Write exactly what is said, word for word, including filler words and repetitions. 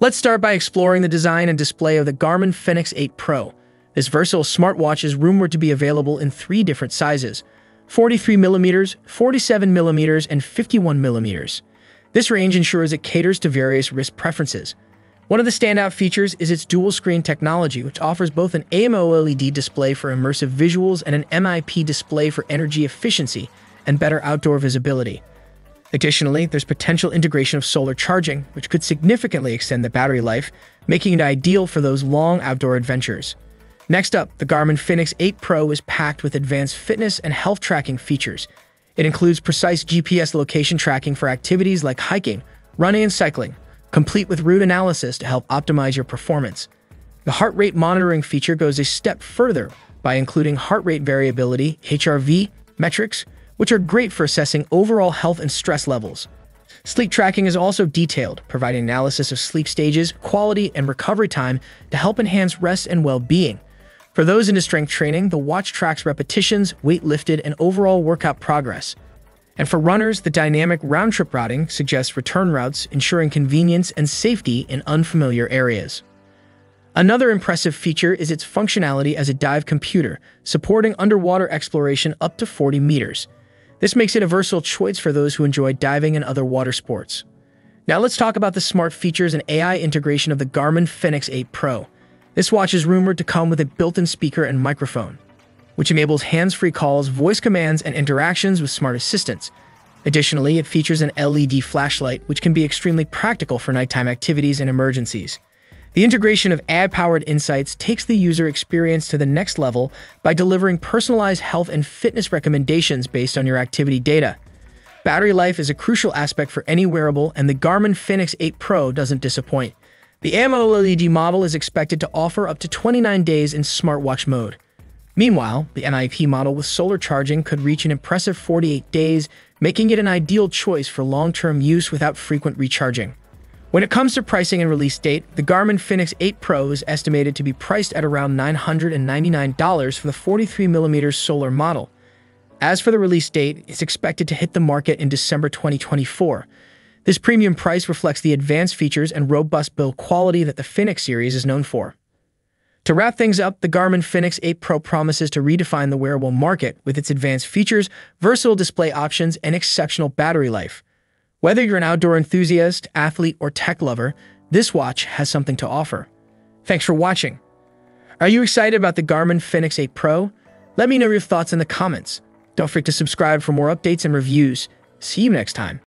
Let's start by exploring the design and display of the Garmin Fenix eight Pro. This versatile smartwatch is rumored to be available in three different sizes: forty-three millimeters, forty-seven millimeters, and fifty-one millimeters. This range ensures it caters to various wrist preferences. One of the standout features is its dual-screen technology, which offers both an AMOLED display for immersive visuals and an M I P display for energy efficiency and better outdoor visibility. Additionally, there's potential integration of solar charging, which could significantly extend the battery life, making it ideal for those long outdoor adventures. Next up, the Garmin Fenix eight Pro is packed with advanced fitness and health tracking features. It includes precise G P S location tracking for activities like hiking, running, and cycling, complete with route analysis to help optimize your performance. The heart rate monitoring feature goes a step further by including heart rate variability, H R V, metrics, which are great for assessing overall health and stress levels. Sleep tracking is also detailed, providing analysis of sleep stages, quality, and recovery time to help enhance rest and well-being. For those into strength training, the watch tracks repetitions, weight lifted, and overall workout progress. And for runners, the dynamic round-trip routing suggests return routes, ensuring convenience and safety in unfamiliar areas. Another impressive feature is its functionality as a dive computer, supporting underwater exploration up to forty meters. This makes it a versatile choice for those who enjoy diving and other water sports. Now let's talk about the smart features and A I integration of the Garmin Fenix eight Pro. This watch is rumored to come with a built-in speaker and microphone, which enables hands-free calls, voice commands, and interactions with smart assistants. Additionally, it features an L E D flashlight, which can be extremely practical for nighttime activities and emergencies. The integration of A I-powered insights takes the user experience to the next level by delivering personalized health and fitness recommendations based on your activity data. Battery life is a crucial aspect for any wearable, and the Garmin Fenix eight Pro doesn't disappoint. The AMOLED model is expected to offer up to twenty-nine days in smartwatch mode. Meanwhile, the M I P model with solar charging could reach an impressive forty-eight days, making it an ideal choice for long-term use without frequent recharging. When it comes to pricing and release date, the Garmin Fenix eight Pro is estimated to be priced at around nine hundred ninety-nine dollars for the forty-three millimeter solar model. As for the release date, it's expected to hit the market in December twenty twenty-four. This premium price reflects the advanced features and robust build quality that the Fenix series is known for. To wrap things up, the Garmin Fenix eight Pro promises to redefine the wearable market with its advanced features, versatile display options, and exceptional battery life. Whether you're an outdoor enthusiast, athlete, or tech lover, this watch has something to offer. Thanks for watching. Are you excited about the Garmin Fenix eight Pro? Let me know your thoughts in the comments. Don't forget to subscribe for more updates and reviews. See you next time.